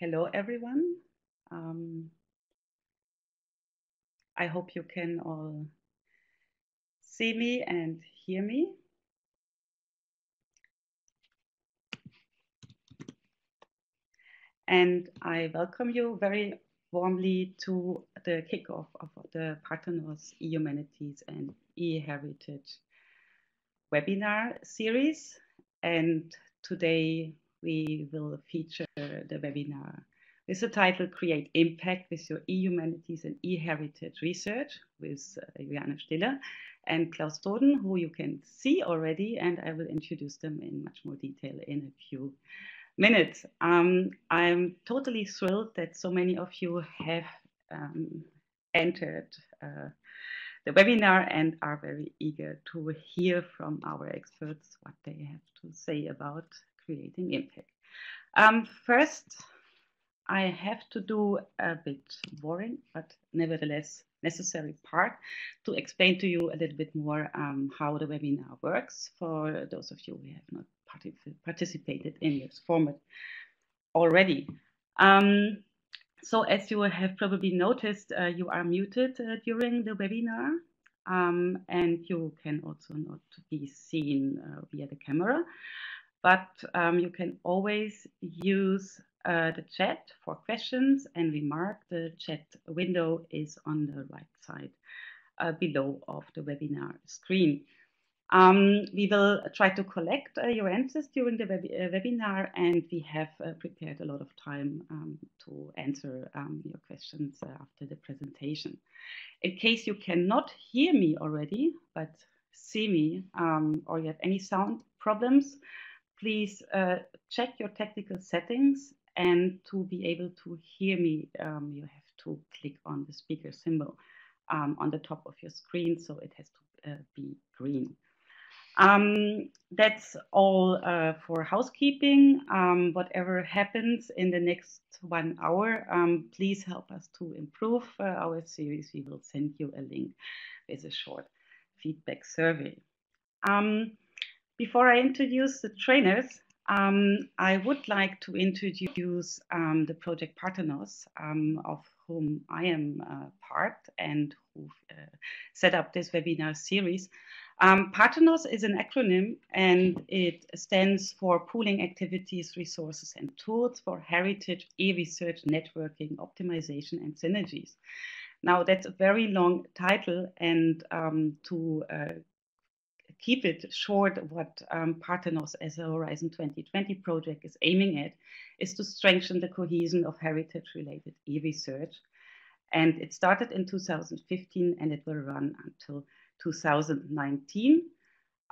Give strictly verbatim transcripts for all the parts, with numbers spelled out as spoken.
Hello, everyone. Um, I hope you can all see me and hear me. And I welcome you very warmly to the kickoff of the Parthenos eHumanities and eHeritage webinar series. And today, we will feature the webinar with the title Create Impact with your eHumanities and eHeritage Research with uh, Juliane Stiller and Klaus Thoden, who you can see already, and I will introduce them in much more detail in a few minutes. Um, I'm totally thrilled that so many of you have um, entered uh, the webinar and are very eager to hear from our experts what they have to say about creating impact. Um, first, I have to do a bit boring, but nevertheless necessary part to explain to you a little bit more um, how the webinar works for those of you who have not particip participated in this format already. Um, so as you have probably noticed, uh, you are muted uh, during the webinar, um, and you can also not be seen uh, via the camera. But um, you can always use uh, the chat for questions and remark. The chat window is on the right side uh, below of the webinar screen. Um, we will try to collect uh, your answers during the web uh, webinar, and we have uh, prepared a lot of time um, to answer um, your questions uh, after the presentation. In case you cannot hear me already, but see me, um, or you have any sound problems, please uh, check your technical settings, and to be able to hear me, um, you have to click on the speaker symbol um, on the top of your screen, so it has to uh, be green. Um, that's all uh, for housekeeping. Um, whatever happens in the next one hour, um, please help us to improve uh, our series. We will send you a link with a short feedback survey. Um, Before I introduce the trainers, um, I would like to introduce um, the project Parthenos, um, of whom I am uh, part and who uh, set up this webinar series. Um, Parthenos is an acronym, and it stands for Pooling Activities, Resources and Tools for Heritage, E-Research, Networking, Optimization and Synergies. Now, that's a very long title, and um, to uh, keep it short, what um, Parthenos as a Horizon twenty twenty project is aiming at is to strengthen the cohesion of heritage-related e-research. And it started in two thousand fifteen, and it will run until two thousand nineteen.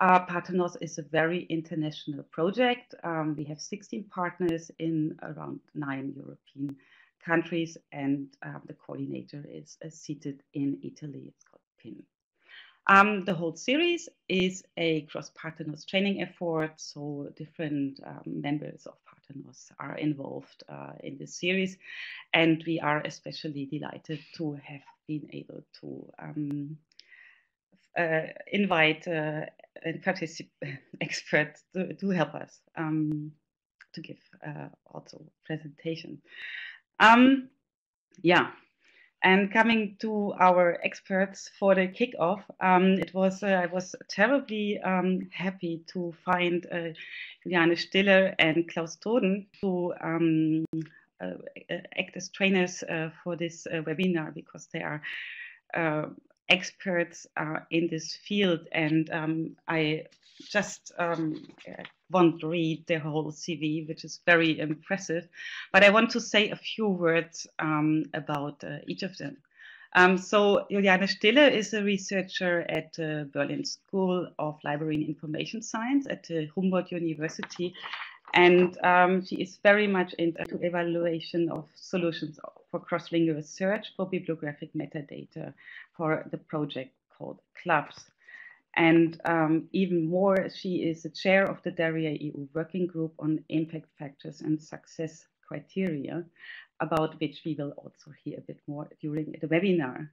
Uh, Parthenos is a very international project. Um, we have sixteen partners in around nine European countries, and uh, the coordinator is uh, seated in Italy. It's called PIN. Um, the whole series is a cross-Parthenos training effort, so different um, members of Parthenos are involved uh, in this series, and we are especially delighted to have been able to um, uh, invite uh, and participate experts to, to help us um, to give uh, also presentation. Um, yeah. And coming to our experts for the kickoff, um, it was uh, I was terribly um, happy to find uh, Juliane Stiller and Klaus Thoden to um, uh, act as trainers uh, for this uh, webinar, because they are uh, experts uh, in this field, and um, I just um, won't read the whole C V, which is very impressive, but I want to say a few words um, about uh, each of them. Um, so Juliane Stiller is a researcher at the uh, Berlin School of Library and Information Science at the Humboldt University, and um, she is very much into evaluation of solutions for cross-lingual research for bibliographic metadata for the project called CLUBS. And um, even more, she is the chair of the DARIAH-E U working group on impact factors and success criteria, about which we will also hear a bit more during the webinar.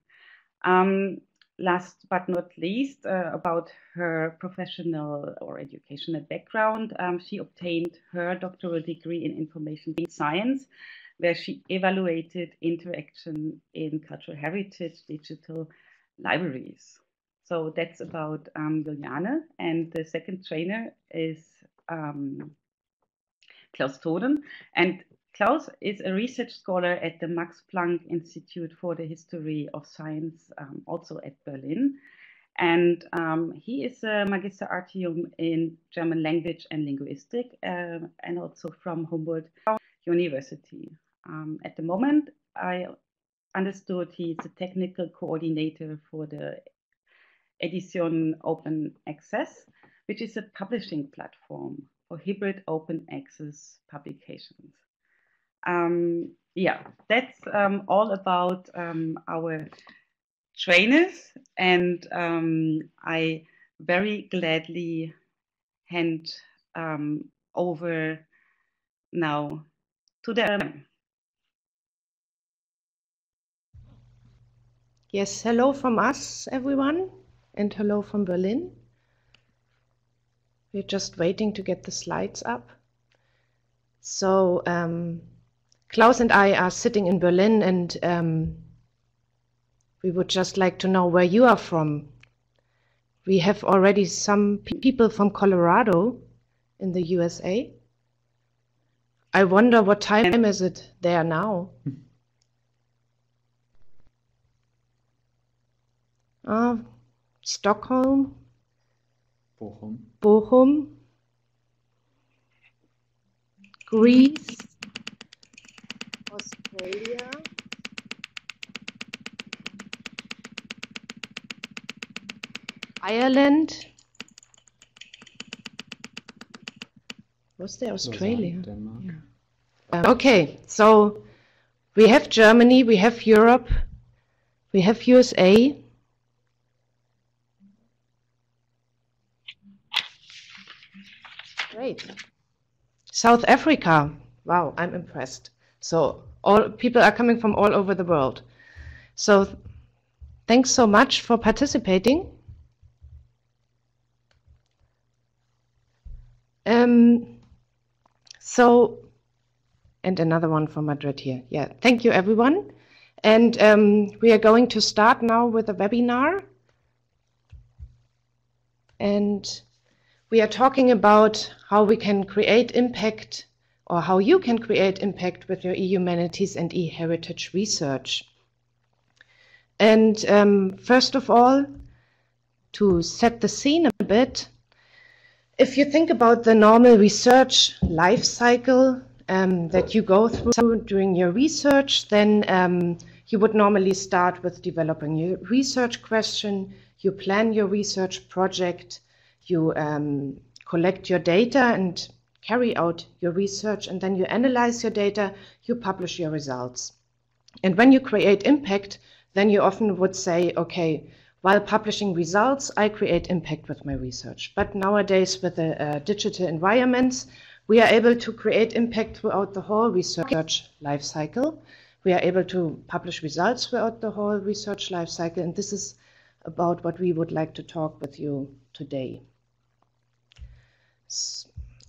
Um, Last but not least, uh, about her professional or educational background, um, she obtained her doctoral degree in information science where she evaluated interaction in cultural heritage digital libraries. So that's about um, Juliane. And the second trainer is um, Klaus Thoden. And Klaus is a research scholar at the Max Planck Institute for the History of Science, um, also at Berlin. And um, he is a Magister Artium in German language and linguistic, uh, and also from Humboldt University. Um, at the moment, I understood he's a technical coordinator for the Edition Open Access, which is a publishing platform for hybrid open access publications. Um, yeah, that's um, all about um, our trainers, and um, I very gladly hand um, over now to them. Yes, hello from us, everyone, and hello from Berlin. We're just waiting to get the slides up. So um, Klaus and I are sitting in Berlin, and um, we would just like to know where you are from. We have already some pe people from Colorado in the U S A. I wonder what time is it there now? Uh, Stockholm. Bochum. Bochum. Greece. Australia. Ireland. Was there Australia? Denmark. Yeah. Um, okay, so we have Germany, we have Europe, we have U S A. Great. South Africa. Wow, I'm impressed. So all people are coming from all over the world. So thanks so much for participating. Um, so, and another one from Madrid here. Yeah, thank you, everyone. And um, we are going to start now with a webinar. And we are talking about how we can create impact, or how you can create impact with your e-humanities and e-heritage research. And um, first of all, to set the scene a bit, if you think about the normal research life cycle um, that you go through during your research, then um, you would normally start with developing your research question, you plan your research project, you um, collect your data and carry out your research, and then you analyze your data, you publish your results. And when you create impact, then you often would say, okay, while publishing results, I create impact with my research. But nowadays, with the uh, digital environments, we are able to create impact throughout the whole research life cycle. We are able to publish results throughout the whole research life cycle, and this is about what we would like to talk with you today.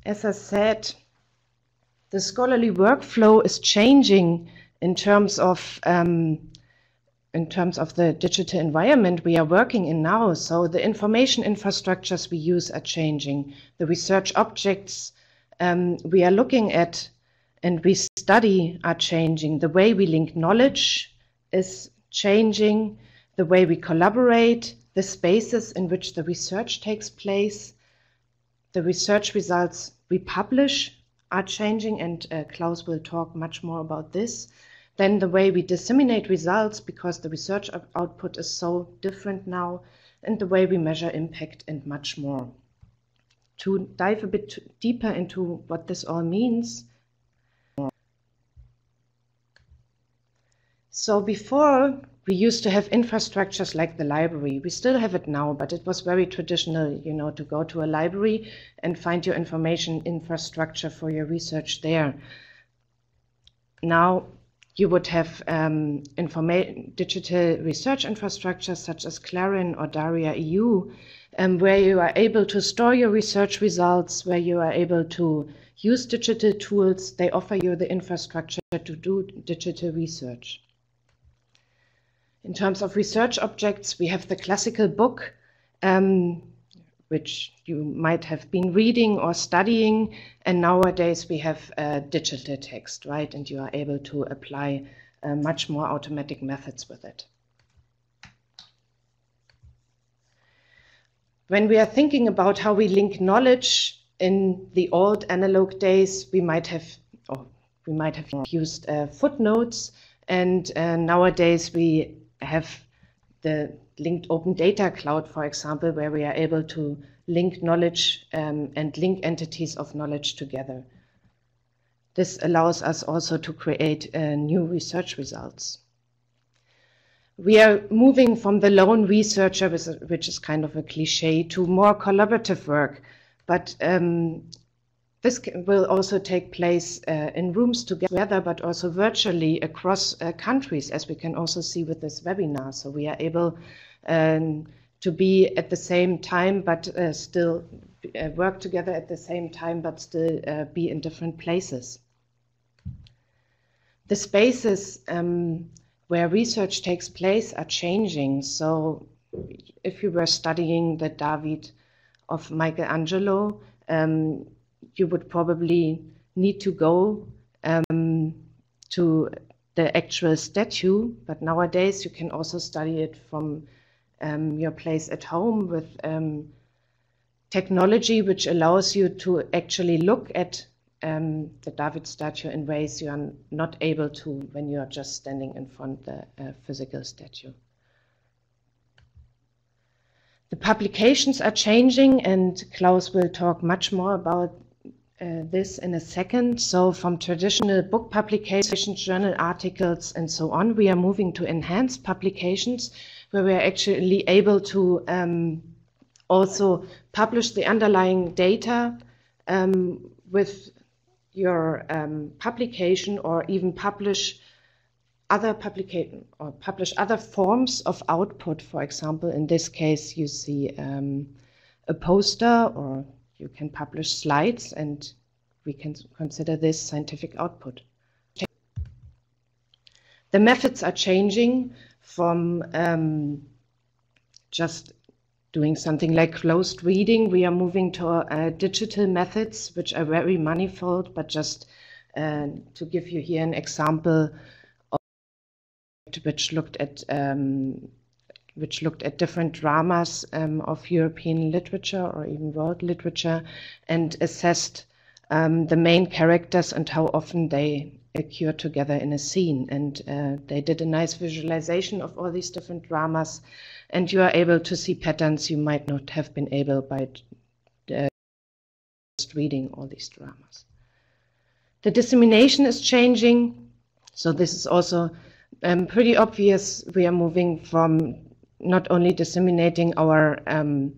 As I said, the scholarly workflow is changing in terms of um, in terms of the digital environment we are working in now. So the information infrastructures we use are changing. The research objects um, we are looking at and we study are changing. The way we link knowledge is changing. The way we collaborate, the spaces in which the research takes place, the research results we publish are changing, and uh, Klaus will talk much more about this. Then the way we disseminate results, because the research output is so different now, and the way we measure impact and much more. To dive a bit deeper into what this all means. So before, we used to have infrastructures like the library. We still have it now, but it was very traditional, you know, to go to a library and find your information infrastructure for your research there. Now, you would have um, digital research infrastructure such as CLARIN or DARIAH E U, um, where you are able to store your research results, where you are able to use digital tools. They offer you the infrastructure to do digital research. In terms of research objects, we have the classical book, um, which you might have been reading or studying. And nowadays we have uh, digital text, right? And you are able to apply uh, much more automatic methods with it. When we are thinking about how we link knowledge in the old analog days, we might have, or we might have used uh, footnotes. And uh, nowadays we have the linked open data cloud, for example, where we are able to link knowledge um, and link entities of knowledge together. This allows us also to create uh, new research results. We are moving from the lone researcher, which is kind of a cliche, to more collaborative work. But um, this can, will also take place uh, in rooms together, but also virtually across uh, countries, as we can also see with this webinar. So we are able um, to be at the same time, but uh, still uh, work together at the same time, but still uh, be in different places. The spaces um, where research takes place are changing. So if you were studying the David of Michelangelo, um, you would probably need to go um, to the actual statue, but nowadays you can also study it from um, your place at home with um, technology which allows you to actually look at um, the David statue in ways you are not able to when you are just standing in front of the uh, physical statue. The publications are changing, and Klaus will talk much more about Uh, this in a second. So from traditional book publications, journal articles, and so on, we are moving to enhanced publications, where we are actually able to um, also publish the underlying data um, with your um, publication, or even publish other publication or publish other forms of output. For example, in this case, you see um, a poster, or you can publish slides, and we can consider this scientific output. The methods are changing from um, just doing something like closed reading. We are moving to uh, digital methods, which are very manifold, but just uh, to give you here an example of which looked at um, which looked at different dramas um, of European literature or even world literature, and assessed um, the main characters and how often they occur together in a scene. And uh, they did a nice visualization of all these different dramas, and you are able to see patterns you might not have been able by uh, just reading all these dramas. The dissemination is changing, so this is also um, pretty obvious. We are moving from not only disseminating our um,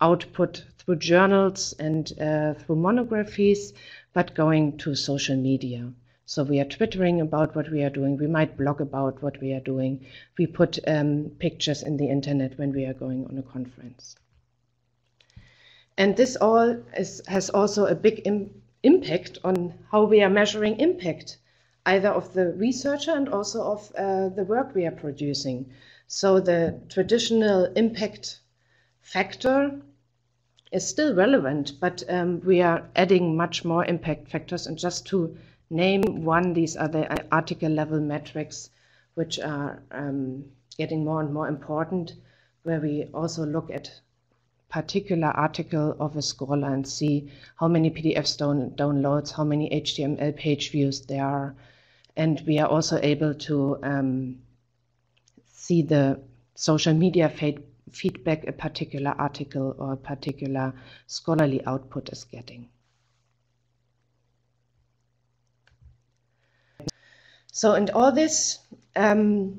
output through journals and uh, through monographies, but going to social media. So we are twittering about what we are doing. We might blog about what we are doing. We put um, pictures in the internet when we are going on a conference. And this all is, has also a big im- impact on how we are measuring impact, either of the researcher and also of uh, the work we are producing. So the traditional impact factor is still relevant, but um, we are adding much more impact factors. And just to name one, these are the article level metrics, which are um, getting more and more important, where we also look at particular article of a scholar and see how many P D Fs down downloads, how many H T M L page views there are. And we are also able to um, see the social media feed feedback a particular article or a particular scholarly output is getting. So, and all this um,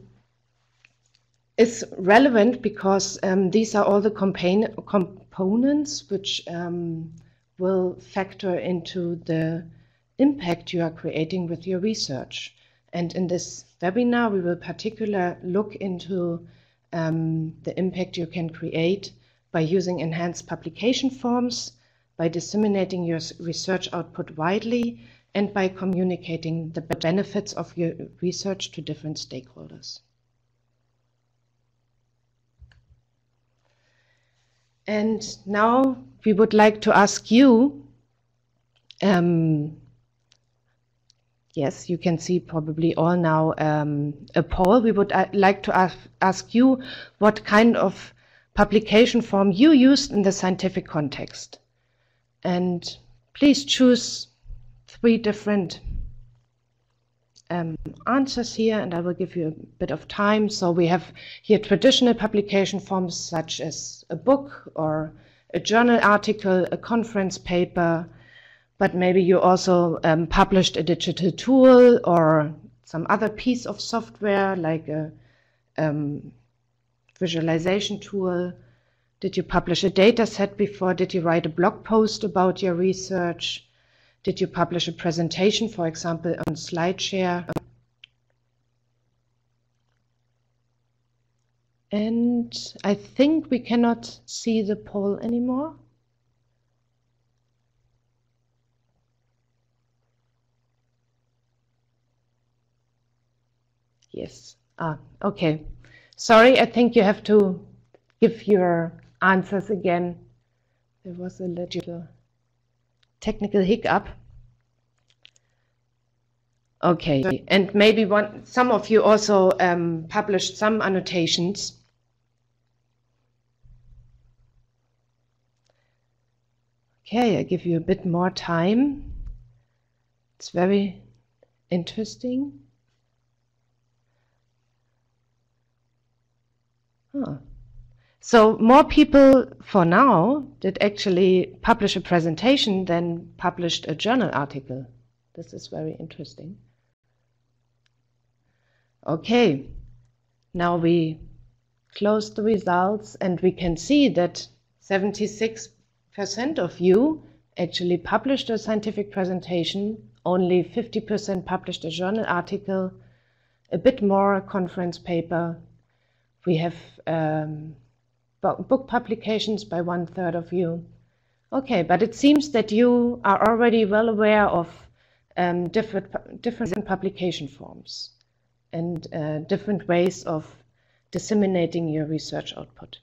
is relevant because um, these are all the components which um, will factor into the impact you are creating with your research. And in this webinar, we will particularly look into um, the impact you can create by using enhanced publication forms, by disseminating your research output widely, and by communicating the benefits of your research to different stakeholders. And now we would like to ask you, um, yes, you can see probably all now um, a poll. We would like to ask, ask you what kind of publication form you used in the scientific context. And please choose three different um, answers here, and I will give you a bit of time. So we have here traditional publication forms such as a book or a journal article, a conference paper, but maybe you also um, published a digital tool or some other piece of software like a um, visualization tool. Did you publish a data set before? Did you write a blog post about your research? Did you publish a presentation, for example, on SlideShare? And I think we cannot see the poll anymore. Yes. Ah, okay. Sorry, I think you have to give your answers again. There was a little technical hiccup. Okay, and maybe one, some of you also um, published some annotations. Okay, I give you a bit more time. It's very interesting. Huh. So more people for now did actually publish a presentation than published a journal article. This is very interesting. Okay, now we close the results and we can see that seventy-six percent of you actually published a scientific presentation, only fifty percent published a journal article, a bit more a conference paper. We have um, book publications by one third of you. Okay, but it seems that you are already well aware of um, different, different publication forms and uh, different ways of disseminating your research output.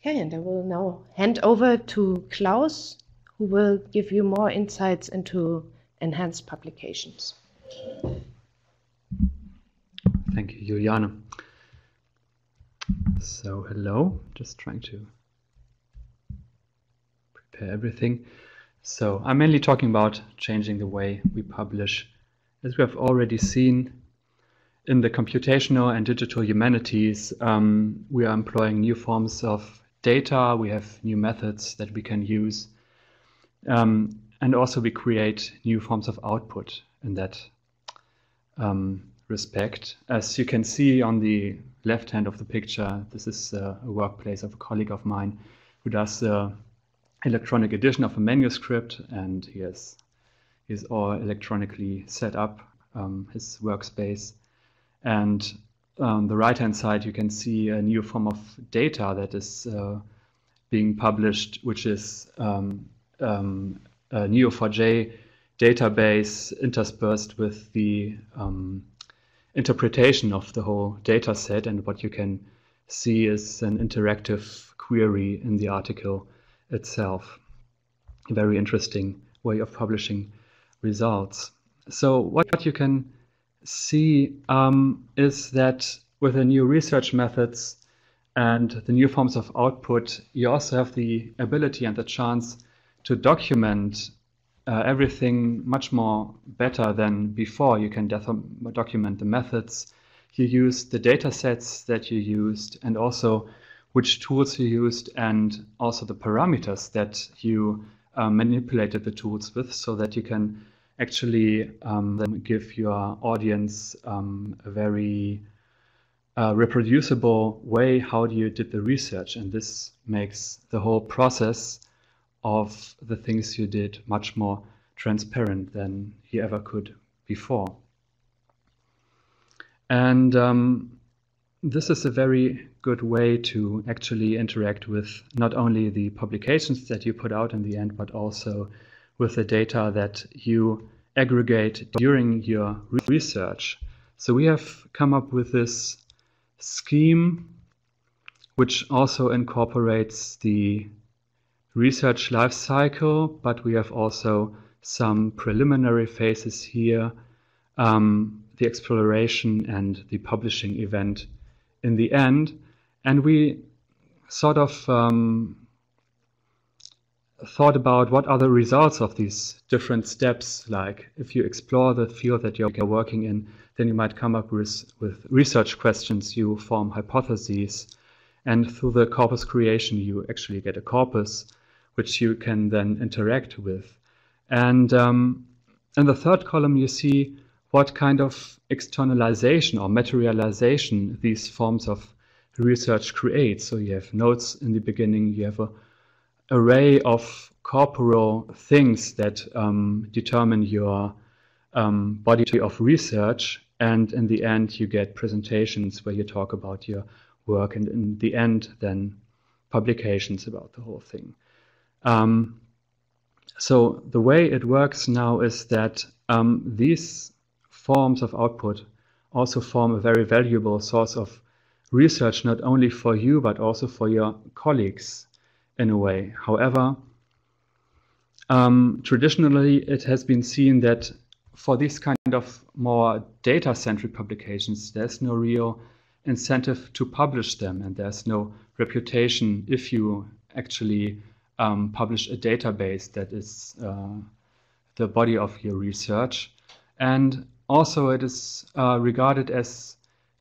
Okay, and I will now hand over to Klaus, who will give you more insights into enhanced publications. Thank you, Juliane. So hello, just trying to prepare everything. So I'm mainly talking about changing the way we publish. As we have already seen in the computational and digital humanities, um, we are employing new forms of data, we have new methods that we can use, um, and also we create new forms of output in that um, respect. As you can see on the left hand of the picture, this is a workplace of a colleague of mine who does the electronic edition of a manuscript, and he has, he is all electronically set up, um, his workspace. And on the right hand side you can see a new form of data that is uh, being published, which is um, um, a Neo four J database interspersed with the um, interpretation of the whole data set, and what you can see is an interactive query in the article itself. A very interesting way of publishing results. So what you can see um, is that with the new research methods and the new forms of output, you also have the ability and the chance to document Uh, everything much more better than before. You can document the methods you used, the data sets that you used, and also which tools you used, and also the parameters that you uh, manipulated the tools with, so that you can actually um, then give your audience um, a very uh, reproducible way how you did the research. And this makes the whole process of the things you did much more transparent than he ever could before. And um, this is a very good way to actually interact with not only the publications that you put out in the end, but also with the data that you aggregate during your research. So we have come up with this scheme, which also incorporates the research life cycle, but we have also some preliminary phases here, um, the exploration and the publishing event in the end. And we sort of um, thought about what are the results of these different steps. Like if you explore the field that you're working in, then you might come up with, with research questions, you form hypotheses, and through the corpus creation, you actually get a corpus, which you can then interact with. And um, in the third column, you see what kind of externalization or materialization these forms of research create. So you have notes in the beginning, you have an array of corporeal things that um, determine your um, body of research. And in the end, you get presentations where you talk about your work, and in the end then publications about the whole thing. Um, so the way it works now is that um, these forms of output also form a very valuable source of research, not only for you but also for your colleagues in a way. However, um, traditionally it has been seen that for these kind of more data-centric publications, there's no real incentive to publish them, and there's no reputation if you actually um, publish a database that is uh, the body of your research. And also it is uh, regarded as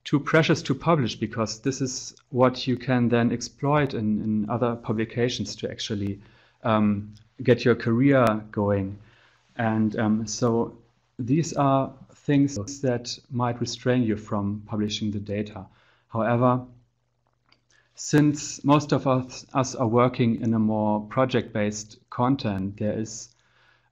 too precious to publish, because this is what you can then exploit in, in other publications to actually um, get your career going. And um, so these are things that might restrain you from publishing the data. However, since most of us, us are working in a more project-based content, there is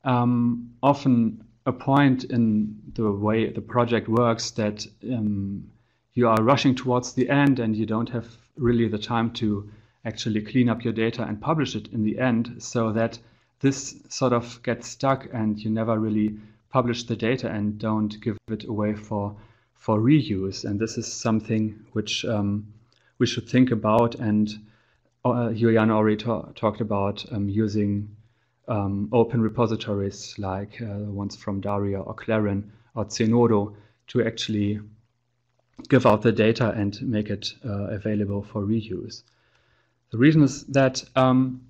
um, often a point in the way the project works that um, you are rushing towards the end and you don't have really the time to actually clean up your data and publish it in the end, so that this sort of gets stuck and you never really publish the data and don't give it away for for reuse. And this is something which um, we should think about. And uh, Juliane already ta talked about um, using um, open repositories like uh, the ones from DARIAH or CLARIN or Zenodo to actually give out the data and make it uh, available for reuse. The reason is that um,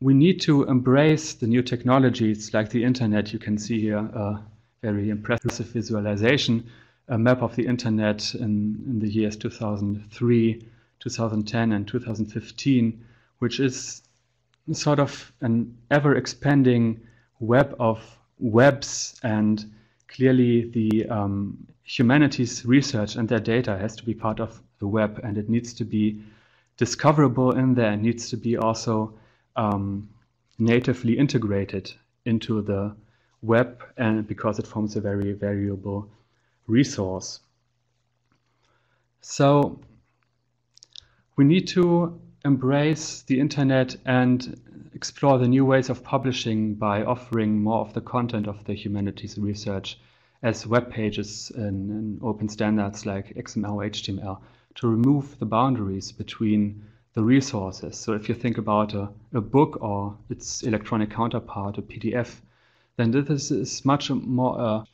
we need to embrace the new technologies like the internet. You can see here a very impressive visualization, a map of the internet in, in the years two thousand three, two thousand ten, and two thousand fifteen, which is sort of an ever-expanding web of webs. And clearly the um, humanities research and their data has to be part of the web, and it needs to be discoverable in there. It needs to be also Um, natively integrated into the web, and because it forms a very valuable resource. So we need to embrace the internet and explore the new ways of publishing by offering more of the content of the humanities research as web pages and, and open standards like X M L, H T M L, to remove the boundaries between the resources. So if you think about a, a book or its electronic counterpart, a P D F, then this is much more a,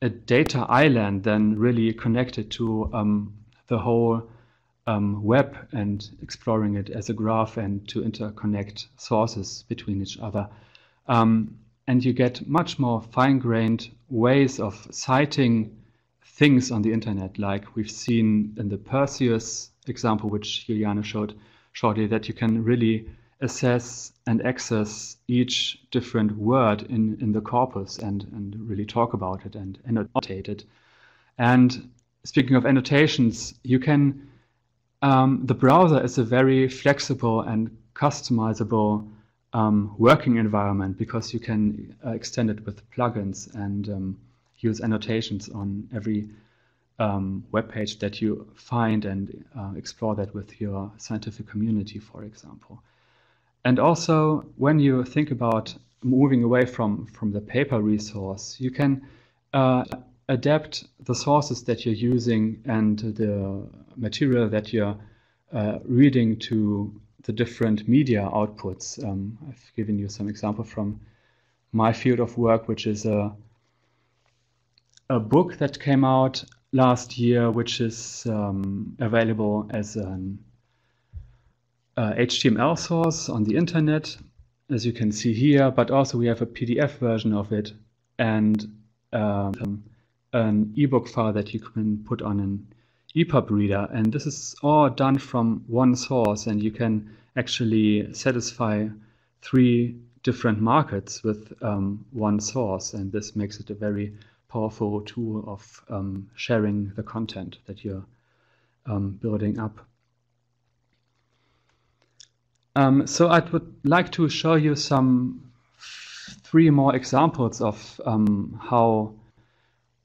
a data island than really connected to um, the whole um, web and exploring it as a graph and to interconnect sources between each other. Um, and you get much more fine-grained ways of citing things on the internet, like we've seen in the Perseus example, which Juliane showed shortly, that you can really assess and access each different word in, in the corpus and, and really talk about it and annotate it. And speaking of annotations, you can, um, the browser is a very flexible and customizable um, working environment, because you can uh, extend it with plugins and um, use annotations on every um, web page that you find and uh, explore that with your scientific community, for example. And also, when you think about moving away from, from the paper resource, you can uh, adapt the sources that you're using and the material that you're uh, reading to the different media outputs. Um, I've given you some example from my field of work, which is a, a book that came out last year, which is um, available as an uh, H T M L source on the internet, as you can see here, but also we have a P D F version of it and um, an ebook file that you can put on an E pub reader. And this is all done from one source, and you can actually satisfy three different markets with um, one source. And this makes it a very powerful tool of um, sharing the content that you're um, building up. Um, so I would like to show you some three more examples of um, how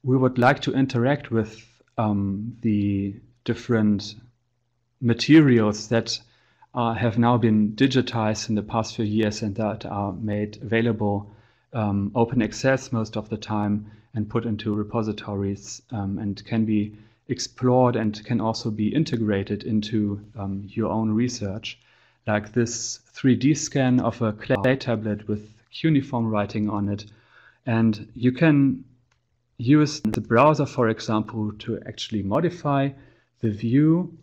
we would like to interact with um, the different materials that uh, have now been digitized in the past few years and that are made available um, open access most of the time and put into repositories um, and can be explored and can also be integrated into um, your own research. Like this three D scan of a clay tablet with cuneiform writing on it. And you can use the browser, for example, to actually modify the view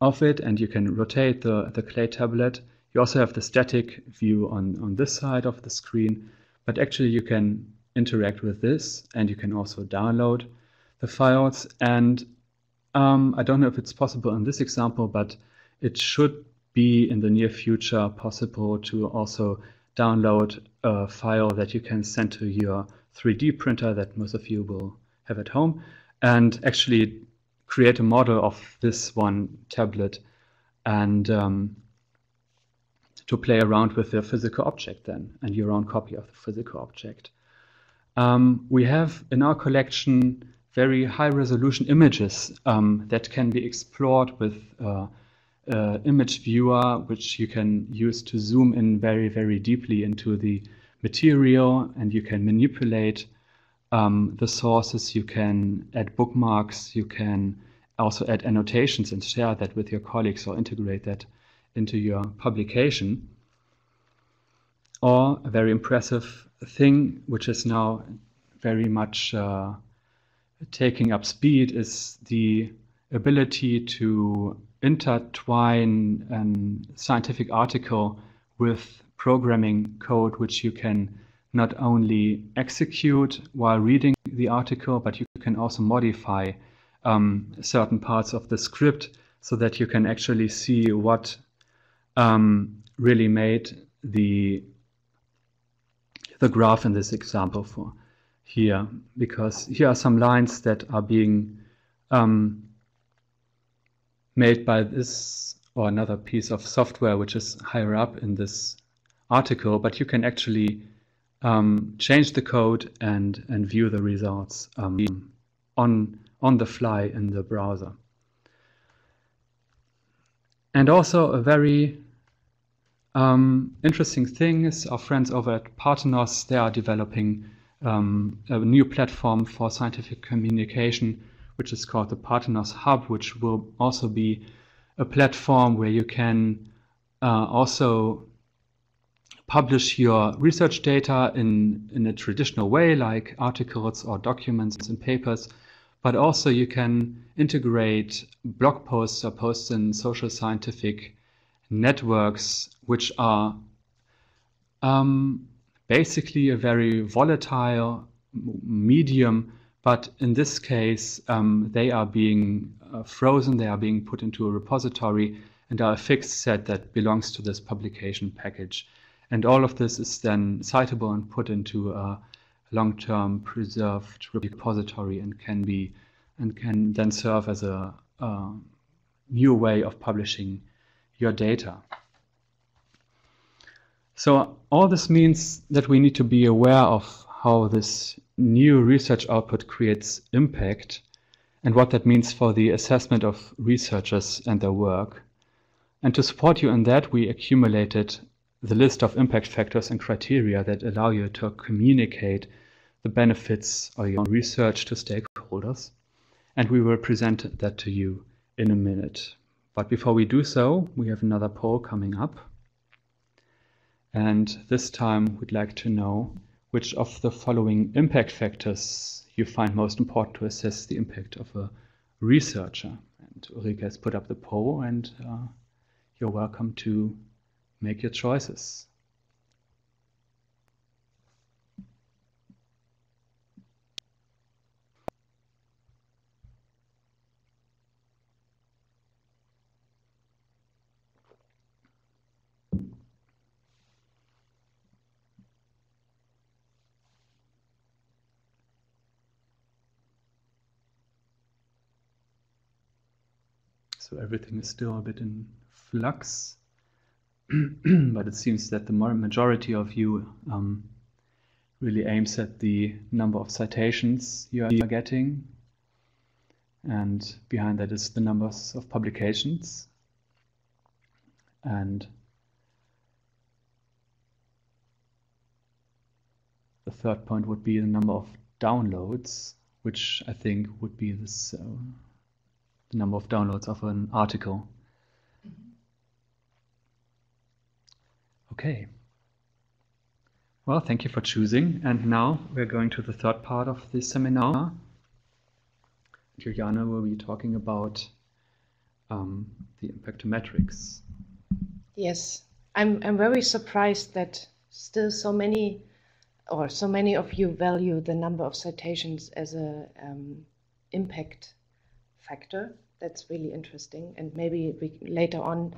of it, and you can rotate the, the clay tablet. You also have the static view on, on this side of the screen, but actually you can interact with this, and you can also download the files. And um, I don't know if it's possible in this example, but it should be in the near future possible to also download a file that you can send to your three D printer that most of you will have at home and actually create a model of this one tablet and um, to play around with the physical object then and your own copy of the physical object. Um, we have in our collection very high resolution images um, that can be explored with uh, Uh, image viewer, which you can use to zoom in very, very deeply into the material, and you can manipulate um, the sources, you can add bookmarks, you can also add annotations and share that with your colleagues or integrate that into your publication. Or a very impressive thing, which is now very much uh, taking up speed, is the ability to intertwine a um, scientific article with programming code, which you can not only execute while reading the article, but you can also modify um, certain parts of the script so that you can actually see what um, really made the, the graph in this example for here. Because here are some lines that are being um, made by this or another piece of software which is higher up in this article, but you can actually um, change the code and, and view the results um, on, on the fly in the browser. And also a very um, interesting thing is our friends over at Parthenos, they are developing um, a new platform for scientific communication, which is called the Partners Hub, which will also be a platform where you can uh, also publish your research data in, in a traditional way, like articles or documents and papers, but also you can integrate blog posts or posts in social scientific networks, which are um, basically a very volatile medium. But in this case, um, they are being uh, frozen, they are being put into a repository and are a fixed set that belongs to this publication package. And all of this is then citable and put into a long-term preserved repository and can be and can then serve as a, a new way of publishing your data. So all this means that we need to be aware of how this new research output creates impact and what that means for the assessment of researchers and their work. And to support you in that, we accumulated the list of impact factors and criteria that allow you to communicate the benefits of your research to stakeholders. And we will present that to you in a minute. But before we do so, we have another poll coming up. And this time we'd like to know which of the following impact factors you find most important to assess the impact of a researcher. And Ulrike has put up the poll, and uh, you're welcome to make your choices. So everything is still a bit in flux, but it seems that the majority of you um, really aims at the number of citations you are getting, and behind that is the numbers of publications. And the third point would be the number of downloads, which I think would be this. Uh, The number of downloads of an article. Okay. Well, thank you for choosing. And now we're going to the third part of this seminar. Juliane will be talking about um, the impactometrics. Yes, I'm, I'm very surprised that still so many, or so many of you value the number of citations as a um, impact factor. That's really interesting, and maybe we, later on,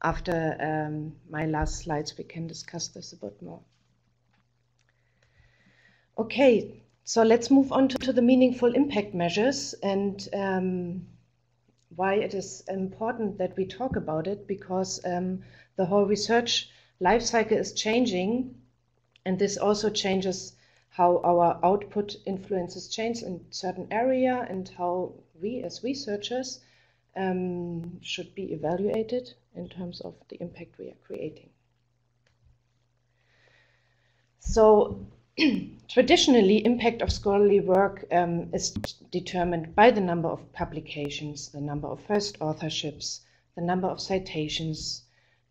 after um, my last slides, we can discuss this a bit more. Okay, so let's move on to, to the meaningful impact measures and um, why it is important that we talk about it, because um, the whole research life cycle is changing, and this also changes how our output influences change in certain area and how we as researchers um, should be evaluated in terms of the impact we are creating. So traditionally, impact of scholarly work um, is determined by the number of publications, the number of first authorships, the number of citations,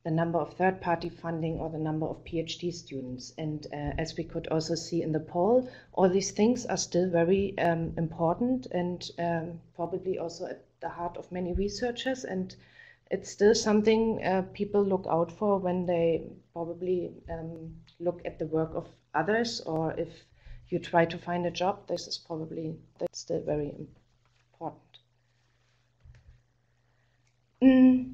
the number of third-party funding, or the number of PhD students. And uh, as we could also see in the poll, all these things are still very um, important and um, probably also at the heart of many researchers. And it's still something uh, people look out for when they probably um, look at the work of others, or if you try to find a job, this is probably, that's still very important. Mm.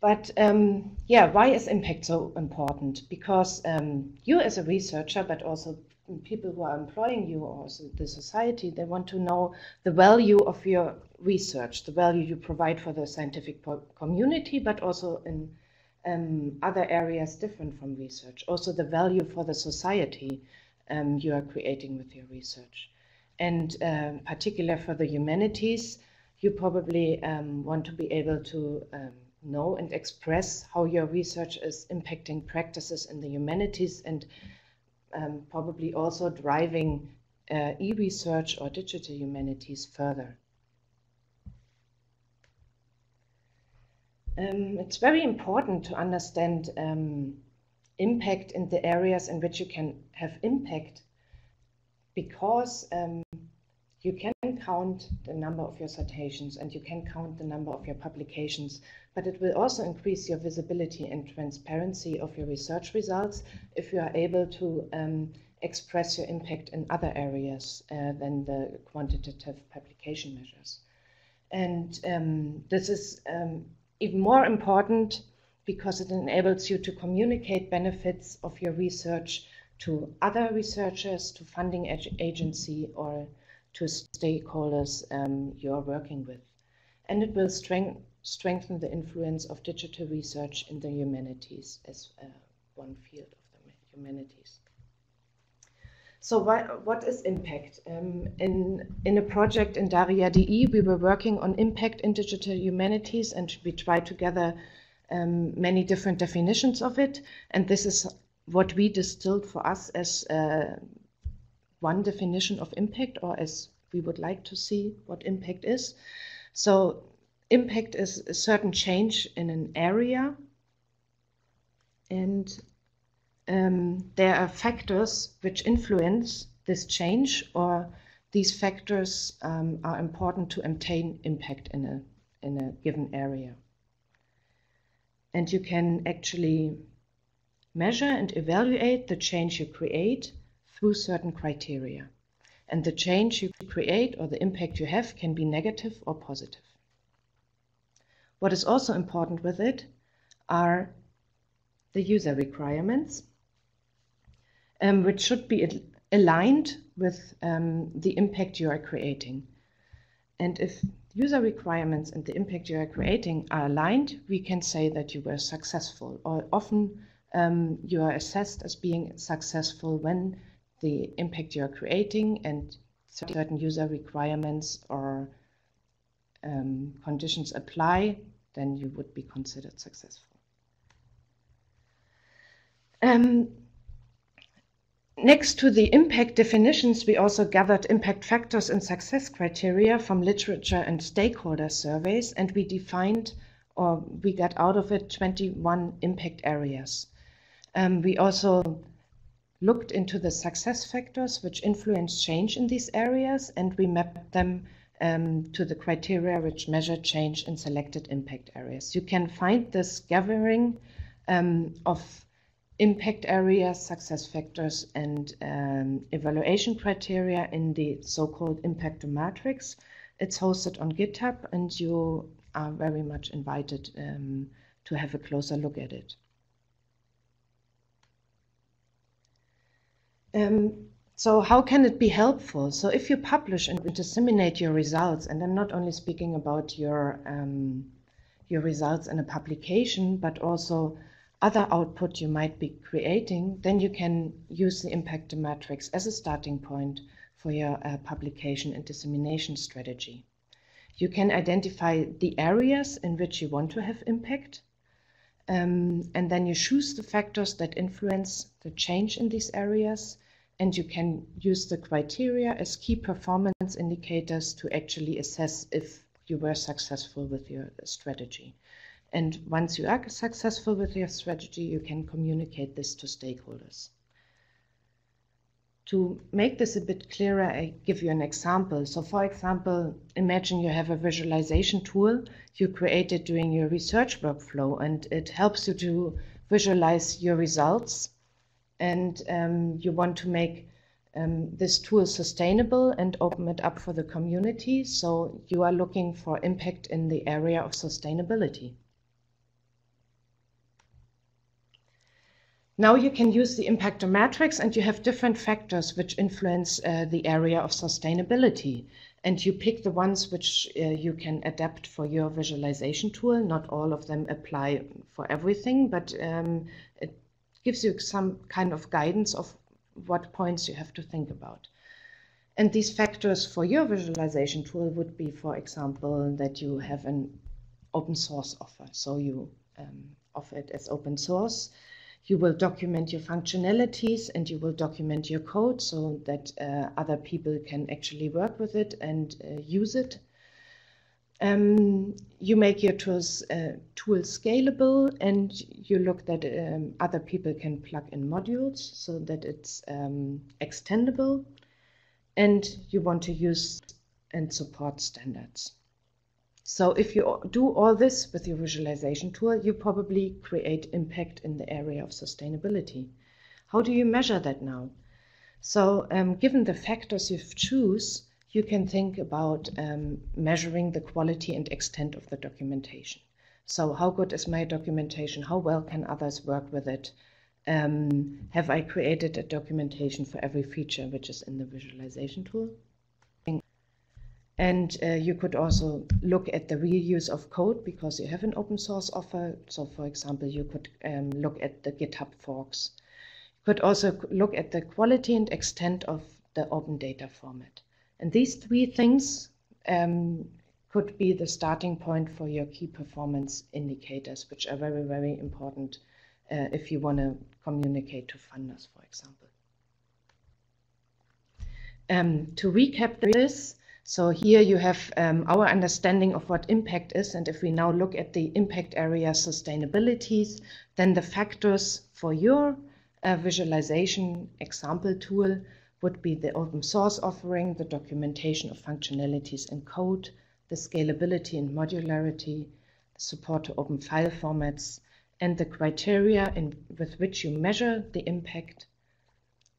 But um, yeah, why is impact so important? Because um, you as a researcher, but also people who are employing you, or also the society, they want to know the value of your research, the value you provide for the scientific community, but also in um, other areas different from research. Also the value for the society um, you are creating with your research. And um, particular for the humanities, you probably um, want to be able to um, know and express how your research is impacting practices in the humanities, and um, probably also driving uh, e-research or digital humanities further. Um, it's very important to understand um, impact in the areas in which you can have impact, because um, you can count the number of your citations and you can count the number of your publications, but it will also increase your visibility and transparency of your research results if you are able to um, express your impact in other areas uh, than the quantitative publication measures. And um, this is um, even more important because it enables you to communicate benefits of your research to other researchers, to funding agency, or to stakeholders um, you are working with. And it will strength, strengthen the influence of digital research in the humanities as uh, one field of the humanities. So what, what is impact? Um, in, in a project in DARIAH-D E, we were working on impact in digital humanities, and we tried to gather um, many different definitions of it. And this is what we distilled for us as uh, one definition of impact, or as we would like to see what impact is. So impact is a certain change in an area, and Um, there are factors which influence this change, or these factors um, are important to obtain impact in a, in a given area. And you can actually measure and evaluate the change you create through certain criteria. And the change you create, or the impact you have, can be negative or positive. What is also important with it are the user requirements, Um, which should be al aligned with um, the impact you are creating. And if user requirements and the impact you are creating are aligned, we can say that you were successful, or often um, you are assessed as being successful when the impact you are creating and certain user requirements or um, conditions apply, then you would be considered successful. Um, Next to the impact definitions, we also gathered impact factors and success criteria from literature and stakeholder surveys, and we defined, or we got out of it, twenty-one impact areas. Um, we also looked into the success factors which influence change in these areas, and we mapped them um, to the criteria which measure change in selected impact areas. You can find this gathering um, of impact areas, success factors, and um, evaluation criteria in the so-called impactor matrix. It's hosted on GitHub, and you are very much invited um, to have a closer look at it. Um, so how can it be helpful? So if you publish and disseminate your results, and I'm not only speaking about your, um, your results in a publication, but also other output you might be creating, then you can use the impact matrix as a starting point for your uh, publication and dissemination strategy. You can identify the areas in which you want to have impact, um, and then you choose the factors that influence the change in these areas, and you can use the criteria as key performance indicators to actually assess if you were successful with your strategy. And once you are successful with your strategy, you can communicate this to stakeholders. To make this a bit clearer, I give you an example. So for example, imagine you have a visualization tool you created during your research workflow, and it helps you to visualize your results. And um, you want to make um, this tool sustainable and open it up for the community. So you are looking for impact in the area of sustainability. Now you can use the impactor matrix, and you have different factors which influence uh, the area of sustainability. And you pick the ones which uh, you can adapt for your visualization tool. Not all of them apply for everything, but um, it gives you some kind of guidance of what points you have to think about. And these factors for your visualization tool would be, for example, that you have an open source offer. So you um, offer it as open source. You will document your functionalities, and you will document your code so that uh, other people can actually work with it and uh, use it. Um, you make your tools, uh, tool scalable, and you look that um, other people can plug in modules so that it's um, extendable. And you want to use and support standards. So if you do all this with your visualization tool, you probably create impact in the area of sustainability. How do you measure that now? So um, given the factors you've choose, you can think about um, measuring the quality and extent of the documentation. So how good is my documentation? How well can others work with it? Um, have I created a documentation for every feature which is in the visualization tool? And uh, you could also look at the reuse of code, because you have an open source offer. So for example, you could um, look at the GitHub forks. You could also look at the quality and extent of the open data format. And these three things um, could be the starting point for your key performance indicators, which are very, very important uh, if you want to communicate to funders, for example. Um, to recap this, so here you have um, our understanding of what impact is, and if we now look at the impact area sustainabilities, then the factors for your uh, visualization example tool would be the open source offering, the documentation of functionalities in code, the scalability and modularity, support to open file formats, and the criteria in, with which you measure the impact,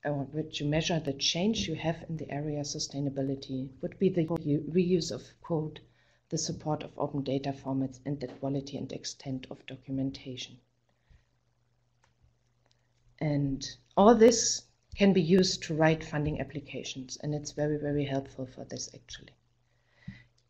or which you measure the change you have in the area sustainability, would be the reuse of code, the support of open data formats, and the quality and extent of documentation. And all this can be used to write funding applications, and it's very, very helpful for this actually.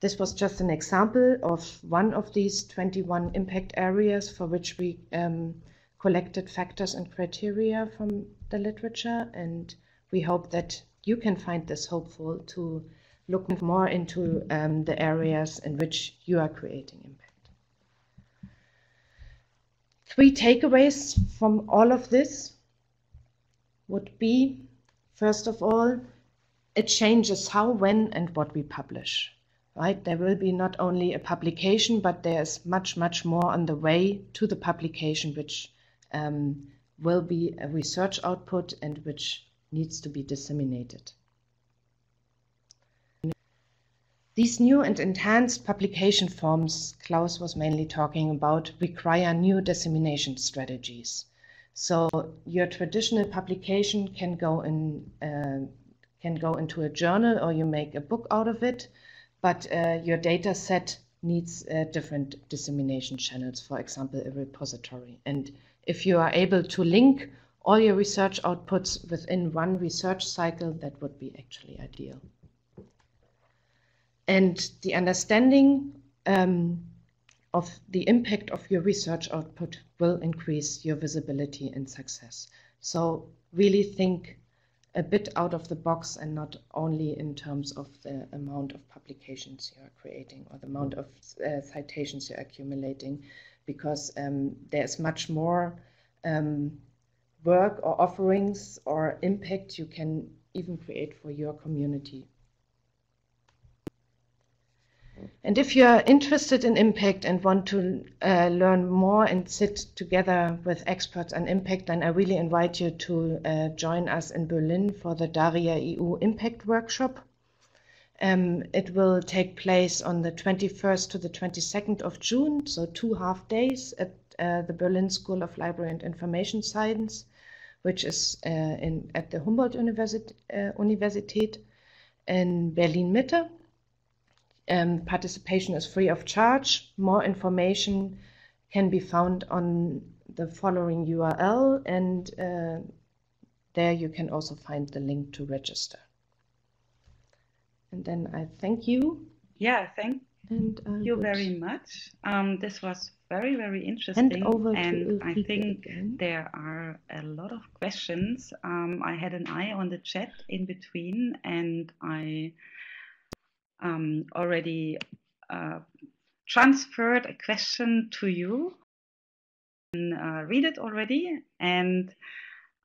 This was just an example of one of these twenty-one impact areas for which we um, collected factors and criteria from the literature, and we hope that you can find this helpful to look more into um, the areas in which you are creating impact. Three takeaways from all of this would be, first of all, it changes how, when, and what we publish. Right? There will be not only a publication, but there is much, much more on the way to the publication, which um, will be a research output and which needs to be disseminated. These new and enhanced publication forms Klaus was mainly talking about require new dissemination strategies. So your traditional publication can go in, uh, can go into a journal, or you make a book out of it. But uh, your data set needs uh, different dissemination channels, for example, a repository. And if you are able to link all your research outputs within one research cycle, that would be actually ideal. And the understanding um, of the impact of your research output will increase your visibility and success. So really think a bit out of the box, and not only in terms of the amount of publications you are creating or the amount of uh, citations you're accumulating, because um, there's much more um, work or offerings or impact you can even create for your community. And if you're interested in impact and want to uh, learn more and sit together with experts on impact, then I really invite you to uh, join us in Berlin for the DARIAH-E U Impact Workshop. Um, it will take place on the twenty-first to the twenty-second of June, so two half days at uh, the Berlin School of Library and Information Science, which is uh, in, at the Humboldt University, uh, Universität in Berlin Mitte. Um, participation is free of charge. More information can be found on the following U R L, and uh, there you can also find the link to register. And then I thank you. Yeah, thank and, uh, you very much. Um, this was very, very interesting, and, over and I think again. There are a lot of questions. Um, I had an eye on the chat in between, and I Um, already uh, transferred a question to you and uh, read it already, and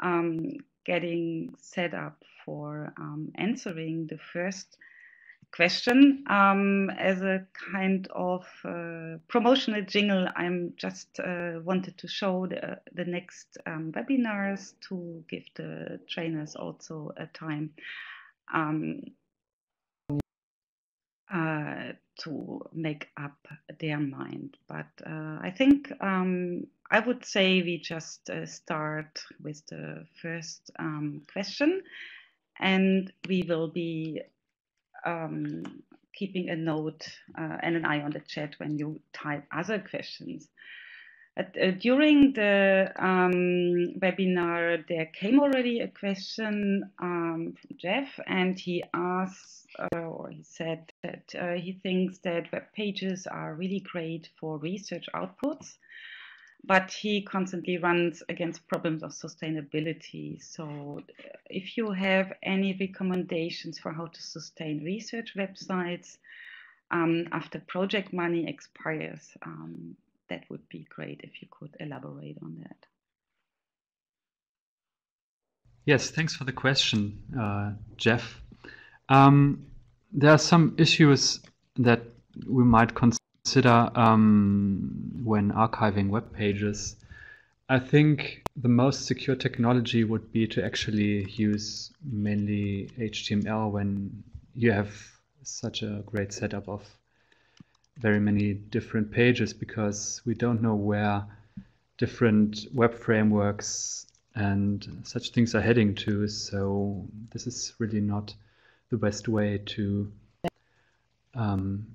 um, getting set up for um, answering the first question um, as a kind of uh, promotional jingle. I'm just uh, wanted to show the, the next um, webinars to give the trainers also a time um, Uh, to make up their mind. But uh, I think um, I would say we just uh, start with the first um, question, and we will be um, keeping a note uh, and an eye on the chat when you type other questions. At, uh, during the um, webinar, there came already a question um, from Jeff, and he asked, uh, or he said that uh, he thinks that web pages are really great for research outputs. but he constantly runs against problems of sustainability. So if you have any recommendations for how to sustain research websites um, after project money expires, um, that would be great if you could elaborate on that. Yes, thanks for the question, uh, Jeff. Um, there are some issues that we might consider um, when archiving web pages. I think the most secure technology would be to actually use mainly H T M L when you have such a great setup of very many different pages, because we don't know where different web frameworks and such things are heading to, so this is really not the best way to um,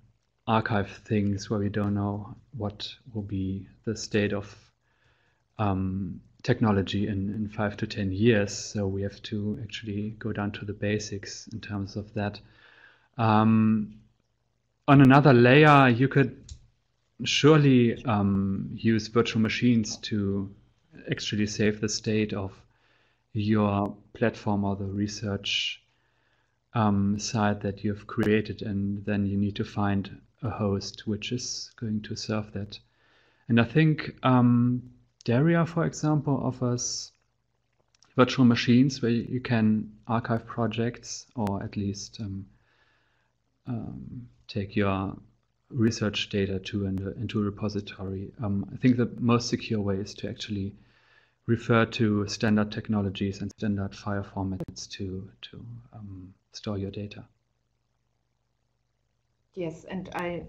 archive things where we don't know what will be the state of um, technology in, in five to ten years. So we have to actually go down to the basics in terms of that. Um, on another layer, you could surely um, use virtual machines to actually save the state of your platform or the research um, site that you've created, and then you need to find a host which is going to serve that. And I think um, DARIAH, for example, offers virtual machines where you can archive projects, or at least um, um, take your research data to and into a repository. Um, I think the most secure way is to actually refer to standard technologies and standard file formats to to um, store your data. Yes, and I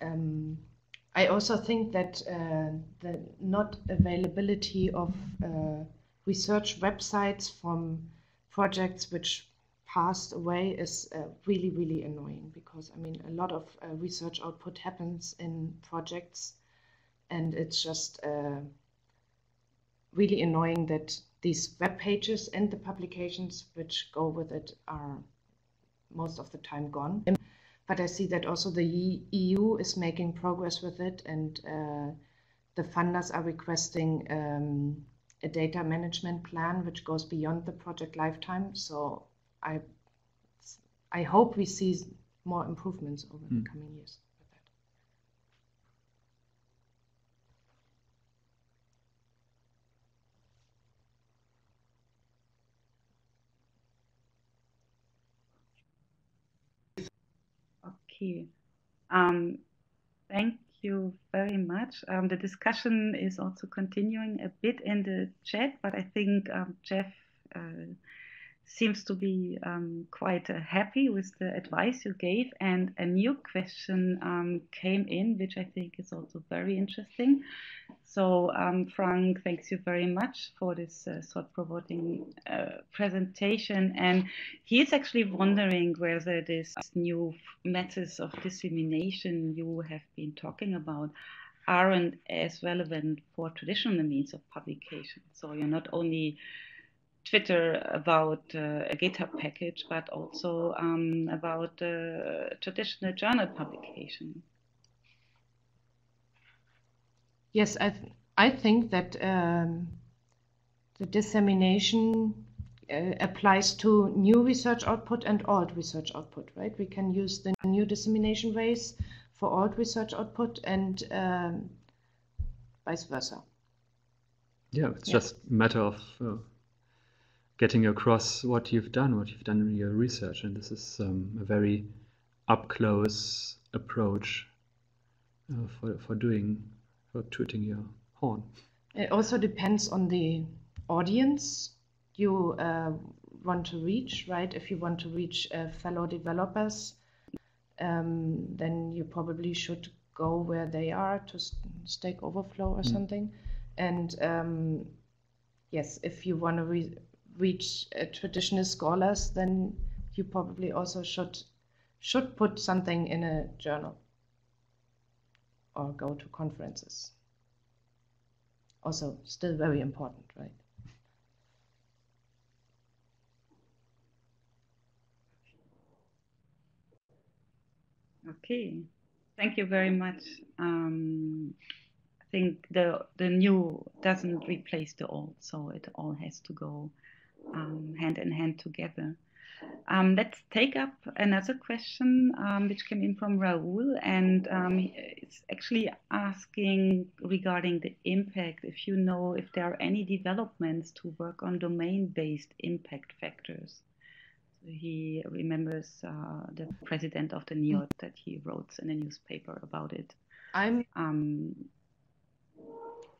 um, I also think that uh, the not availability of uh, research websites from projects which passed away is uh, really, really annoying, because I mean, a lot of uh, research output happens in projects, and it's just uh, really annoying that these web pages and the publications which go with it are most of the time gone. But I see that also the E U is making progress with it, and uh, the funders are requesting um, a data management plan which goes beyond the project lifetime. So I, I hope we see more improvements over the mm. coming years with that. Okay, um, thank you very much. Um, the discussion is also continuing a bit in the chat, but I think um, Jeff uh, seems to be um, quite uh, happy with the advice you gave, and a new question um, came in, which I think is also very interesting. So um, Frank, thanks you very much for this uh, thought-provoking uh, presentation, and he is actually wondering whether this new methods of dissemination you have been talking about aren't as relevant for traditional means of publication. So you're not only Twitter about uh, a GitHub package, but also um, about uh, traditional journal publication. Yes, I, th I think that um, the dissemination uh, applies to new research output and old research output, right? We can use the new dissemination ways for old research output and um, vice versa. Yeah, it's yeah. just a matter of Uh... getting across what you've done, what you've done in your research. And this is um, a very up-close approach uh, for, for doing, for tooting your horn. It also depends on the audience you uh, want to reach, right? If you want to reach uh, fellow developers, um, then you probably should go where they are, to Stack Overflow or mm. something. And um, yes, if you want to re reach uh, traditional scholars, then you probably also should should put something in a journal or go to conferences. Also still very important, right? Okay, thank you very much. Um, think the the new doesn't replace the old, so it all has to go um, hand in hand together. Um, let's take up another question um, which came in from Raoul, and um, it's actually asking regarding the impact, if you know if there are any developments to work on domain-based impact factors. So he remembers uh, the president of the N I O D that he wrote in a newspaper about it. I'm um,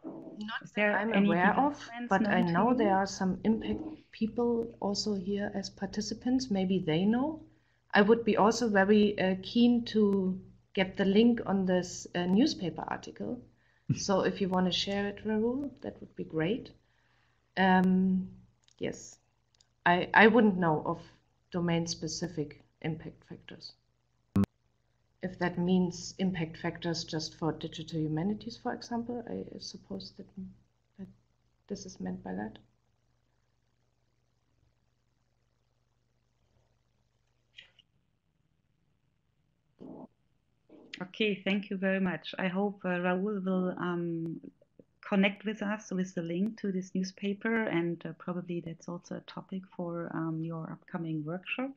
not that I'm aware of, but I know there are some impact people also here as participants. Maybe they know. I would be also very uh, keen to get the link on this uh, newspaper article. So if you want to share it, Raoul, that would be great. Um, yes, I, I wouldn't know of domain-specific impact factors. If that means impact factors just for digital humanities, for example, I suppose that, that this is meant by that. Okay, thank you very much. I hope uh, Raoul will um, connect with us with the link to this newspaper, and uh, probably that's also a topic for um, your upcoming workshop.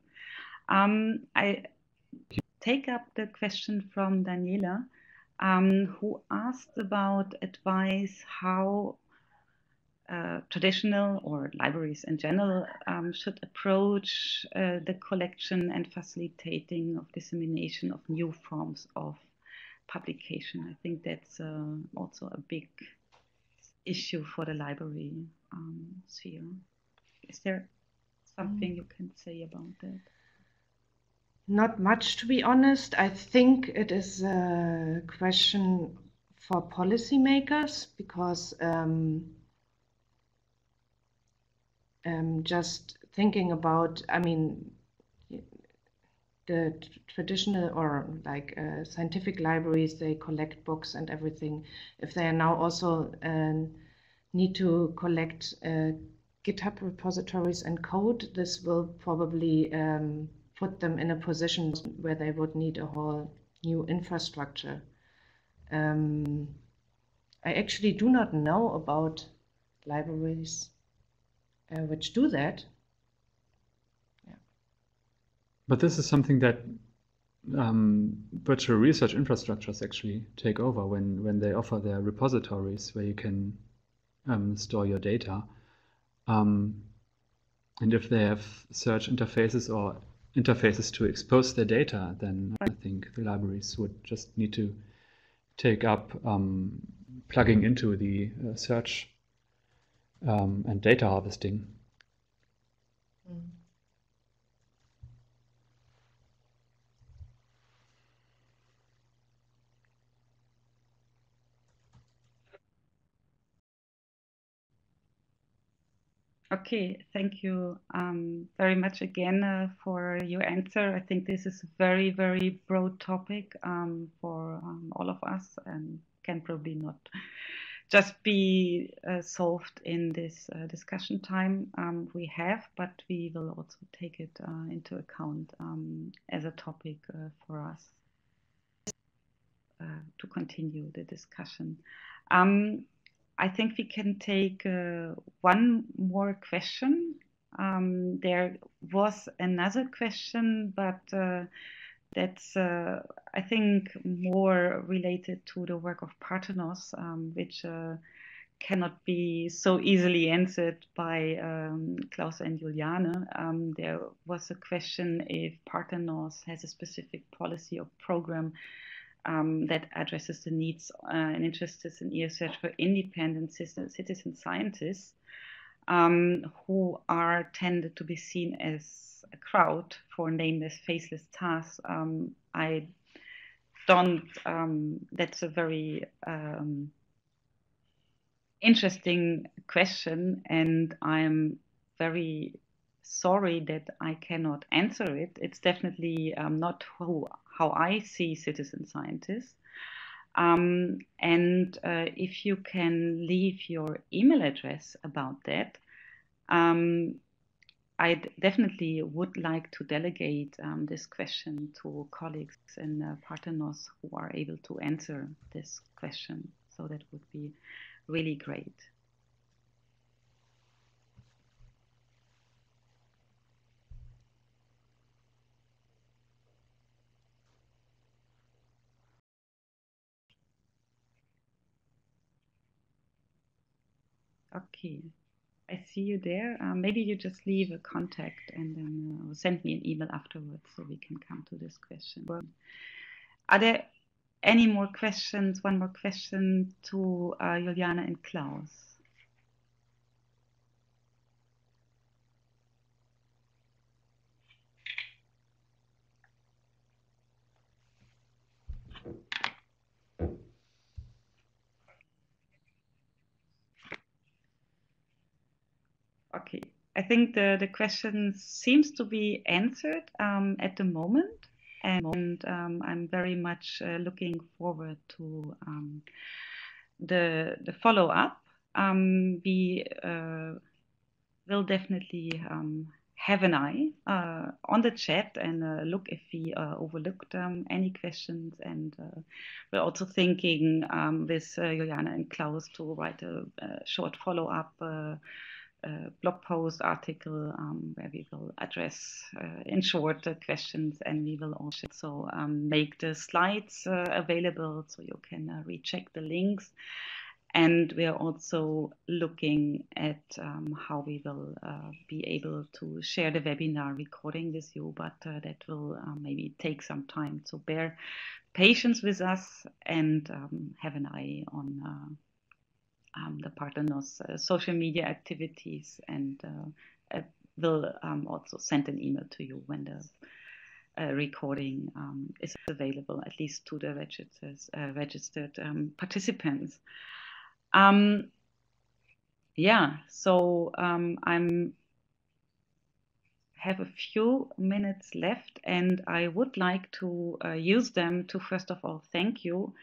Um, I take up the question from Daniela, um, who asked about advice how uh, traditional or libraries in general um, should approach uh, the collection and facilitating of dissemination of new forms of publication. I think that's uh, also a big issue for the library um, sphere. Is there something mm. you can say about that? Not much, to be honest. I think it is a question for policymakers, because um, um, just thinking about, I mean, the traditional or like uh, scientific libraries, they collect books and everything. If they are now also uh, need to collect uh, GitHub repositories and code, this will probably um, put them in a position where they would need a whole new infrastructure. Um, I actually do not know about libraries uh, which do that. Yeah. But this is something that um, virtual research infrastructures actually take over when, when they offer their repositories where you can um, store your data. Um, and if they have search interfaces or interfaces to expose their data, then I think the libraries would just need to take up um, plugging into the uh, search um, and data harvesting. Mm. Okay, thank you um, very much again uh, for your answer. I think this is a very, very broad topic um, for um, all of us, and can probably not just be uh, solved in this uh, discussion time um, we have, but we will also take it uh, into account um, as a topic uh, for us uh, to continue the discussion. Um, I think we can take uh, one more question. Um, there was another question, but uh, that's, uh, I think, more related to the work of Parthenos, um, which uh, cannot be so easily answered by um, Klaus and Juliane. Um, there was a question if Parthenos has a specific policy or program Um, that addresses the needs uh, and interests in e-research for independent citizen scientists um, who are tended to be seen as a crowd for nameless, faceless tasks. Um, I don't, um, that's a very um, interesting question, and I'm very sorry that I cannot answer it. It's definitely um, not who, how I see citizen scientists. Um, and uh, if you can leave your email address about that, um, I definitely would like to delegate um, this question to colleagues in uh, Parthenos who are able to answer this question. So that would be really great. Okay, I see you there. Uh, maybe you just leave a contact and then uh, send me an email afterwards so we can come to this question. Are there any more questions? One more question to uh, Juliane and Klaus. Okay, I think the, the question seems to be answered um, at the moment, and um, I'm very much uh, looking forward to um, the, the follow-up. Um, we uh, will definitely um, have an eye uh, on the chat and uh, look if we uh, overlooked um, any questions, and uh, we're also thinking um, with uh, Juliane and Klaus to write a, a short follow-up uh, Uh, blog post article um, where we will address uh, in short the questions, and we will also um, make the slides uh, available so you can uh, recheck the links. And we are also looking at um, how we will uh, be able to share the webinar recording with you, but uh, that will uh, maybe take some time. So bear patience with us and um, have an eye on uh, Um, the Parthenos uh, social media activities, and uh, will um, also send an email to you when the uh, recording um, is available, at least to the registers, uh, registered um, participants. Um, yeah, so um, I'm have a few minutes left, and I would like to uh, use them to first of all thank you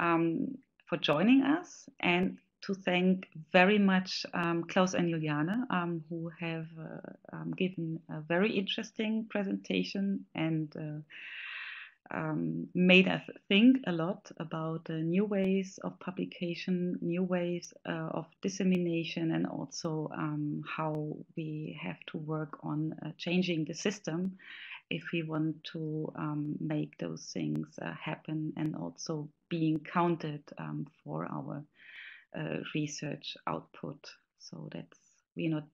um, for joining us, and to thank very much um, Klaus and Juliane, um, who have uh, um, given a very interesting presentation and uh, um, made us think a lot about uh, new ways of publication, new ways uh, of dissemination, and also um, how we have to work on uh, changing the system if we want to um, make those things uh, happen, and also being counted um, for our Uh, research output, so that we not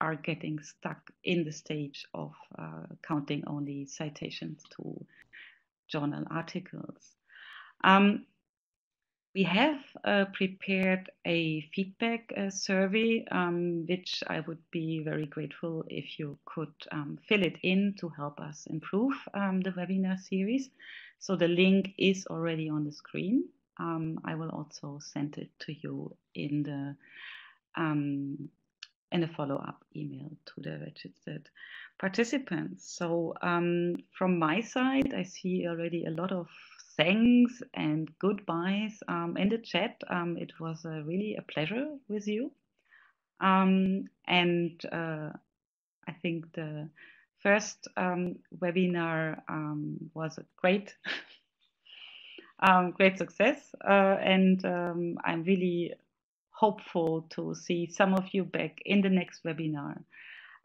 are getting stuck in the stage of uh, counting only citations to journal articles. Um, we have uh, prepared a feedback uh, survey, um, which I would be very grateful if you could um, fill it in to help us improve um, the webinar series. So the link is already on the screen. Um, I will also send it to you in the um, in a follow-up email to the registered participants. So um, from my side, I see already a lot of thanks and goodbyes um, in the chat. Um, it was uh, really a pleasure with you, um, and uh, I think the first um, webinar um, was a great. Um, great success, uh, and um, I'm really hopeful to see some of you back in the next webinar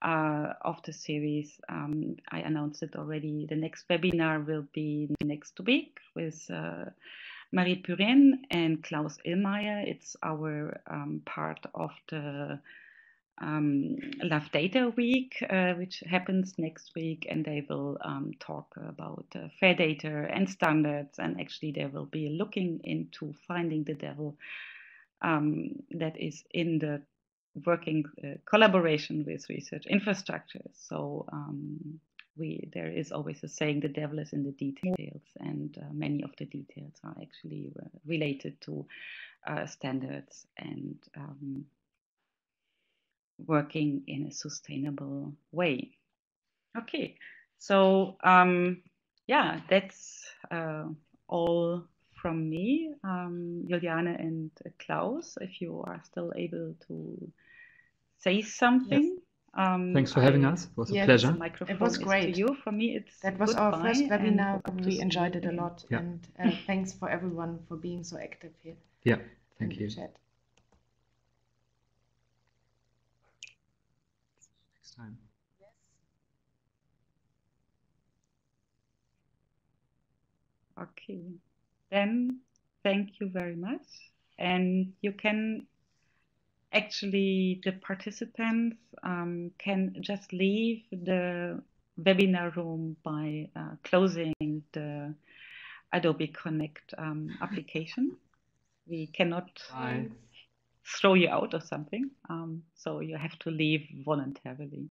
uh, of the series. Um, I announced it already. The next webinar will be next week with uh, Marie Purin and Klaus Illmeier. It's our um, part of the um, Love Data Week, uh, which happens next week, and they will um, talk about uh, fair data and standards, and actually they will be looking into finding the devil um, that is in the working uh, collaboration with research infrastructure. So um, we there is always a saying, the devil is in the details, and uh, many of the details are actually related to uh, standards and um, working in a sustainable way. Okay, so um, yeah, that's uh, all from me. Um, Juliane and uh, Klaus, if you are still able to say something. Yes. Um, Thanks for having I, us. It was yes, a pleasure. It was great. To you. For me, it's that was our first webinar. We enjoyed it a lot, yeah. and uh, thanks for everyone for being so active here. Yeah, thank you. Chat. Next time. Yes. Okay. Then thank you very much. And you can actually, the participants um, can just leave the webinar room by uh, closing the Adobe Connect um, application. We cannot Bye. throw you out or something, um, so you have to leave voluntarily.